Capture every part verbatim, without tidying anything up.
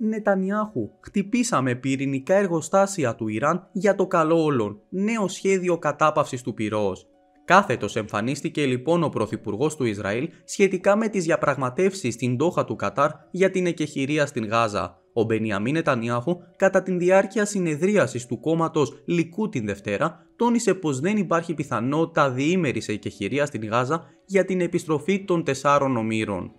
Νετανιάχου. Χτυπήσαμε πυρηνικά εργοστάσια του Ιράν για το καλό όλων. Νέο σχέδιο κατάπαυσης του πυρός. Κάθετος εμφανίστηκε λοιπόν ο πρωθυπουργός του Ισραήλ σχετικά με τις διαπραγματεύσεις στην Ντόχα του Κατάρ για την εκεχηρία στην Γάζα. Ο Μπενιαμίν Νετανιάχου, κατά τη διάρκεια συνεδρίασης του κόμματος Λικού την Δευτέρα, τόνισε πως δεν υπάρχει πιθανότητα διήμερης εκεχηρίας στην Γάζα για την επιστροφή των τεσσάρων ομήρων.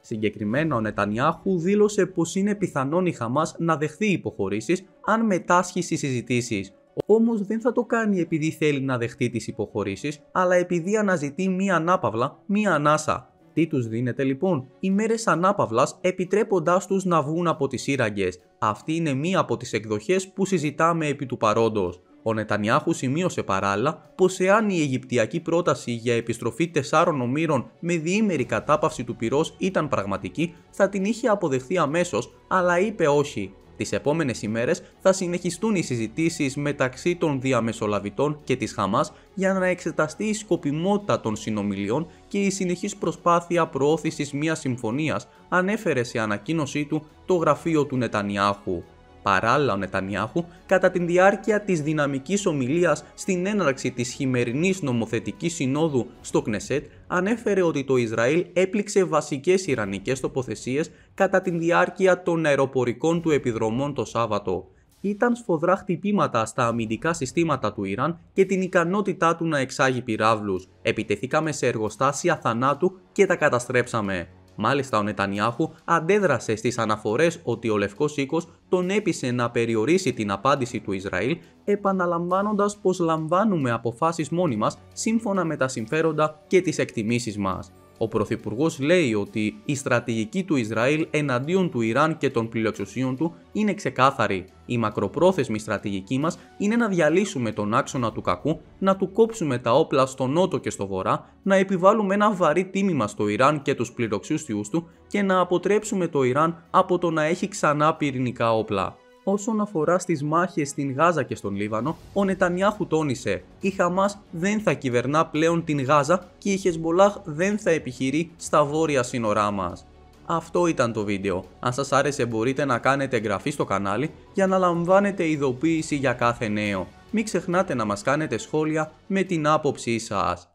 Συγκεκριμένα, ο Νετανιάχου δήλωσε πως είναι πιθανόν η Χαμάς να δεχθεί υποχωρήσεις αν μετάσχει στις συζητήσεις. Όμως δεν θα το κάνει επειδή θέλει να δεχτεί τις υποχωρήσεις, αλλά επειδή αναζητεί μία ανάπαυλα, μία ανάσα. Τι τους δίνεται λοιπόν? Ημέρες ανάπαυλας, επιτρέποντάς τους να βγουν από τις σύραγγες. Αυτή είναι μία από τις εκδοχές που συζητάμε επί του παρόντος. Ο Νετανιάχου σημείωσε παράλληλα πως εάν η Αιγυπτιακή πρόταση για επιστροφή τεσσάρων ομήρων με διήμερη κατάπαυση του πυρός ήταν πραγματική, θα την είχε αποδεχθεί αμέσως, αλλά είπε όχι. Τις επόμενες ημέρες θα συνεχιστούν οι συζητήσεις μεταξύ των διαμεσολαβητών και της Χαμάς για να εξεταστεί η σκοπιμότητα των συνομιλιών και η συνεχής προσπάθεια προώθησης μιας συμφωνίας, ανέφερε σε ανακοίνωσή του το γραφείο του Νετανιάχου. Παράλληλα, ο Νετανιάχου, κατά τη διάρκεια της δυναμικής ομιλίας στην έναρξη της χειμερινής νομοθετικής συνόδου στο Κνεσέτ, ανέφερε ότι το Ισραήλ έπληξε βασικές ιρανικές τοποθεσίες κατά τη διάρκεια των αεροπορικών του επιδρομών το Σάββατο. Ήταν σφοδρά χτυπήματα στα αμυντικά συστήματα του Ιράν και την ικανότητά του να εξάγει πυράβλους. Επιτεθήκαμε σε εργοστάσια θανάτου και τα καταστρέψαμε. Μάλιστα, ο Νετανιάχου αντέδρασε στις αναφορές ότι ο Λευκός Οίκος τον έπεισε να περιορίσει την απάντηση του Ισραήλ, επαναλαμβάνοντας πως λαμβάνουμε αποφάσεις μόνοι μας σύμφωνα με τα συμφέροντα και τις εκτιμήσεις μας. Ο πρωθυπουργός λέει ότι η στρατηγική του Ισραήλ εναντίον του Ιράν και των πλειοεξουσίων του είναι ξεκάθαρη. Η μακροπρόθεσμη στρατηγική μας είναι να διαλύσουμε τον άξονα του κακού, να του κόψουμε τα όπλα στο νότο και στο βορρά, να επιβάλλουμε ένα βαρύ τίμημα στο Ιράν και τους πλειοεξουσίους του και να αποτρέψουμε το Ιράν από το να έχει ξανά πυρηνικά όπλα. Όσον αφορά στις μάχες στην Γάζα και στον Λίβανο, ο Νετανιάχου τόνισε: η Χαμάς δεν θα κυβερνά πλέον την Γάζα και η Χεσμπολάχ δεν θα επιχειρεί στα βόρεια σύνορά μας. Αυτό ήταν το βίντεο. Αν σας άρεσε, μπορείτε να κάνετε εγγραφή στο κανάλι για να λαμβάνετε ειδοποίηση για κάθε νέο. Μην ξεχνάτε να μας κάνετε σχόλια με την άποψή σας.